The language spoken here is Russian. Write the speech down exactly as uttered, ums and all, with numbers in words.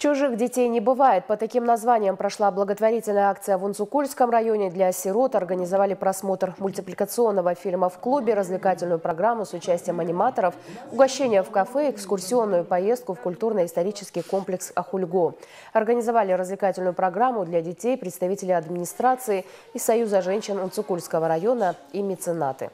Чужих детей не бывает. По таким названиям прошла благотворительная акция в Унцукульском районе для сирот. Организовали просмотр мультипликационного фильма в клубе, развлекательную программу с участием аниматоров, угощение в кафе, экскурсионную поездку в культурно-исторический комплекс «Ахульго». Организовали развлекательную программу для детей представители администрации и Союза женщин Унцукульского района и меценаты.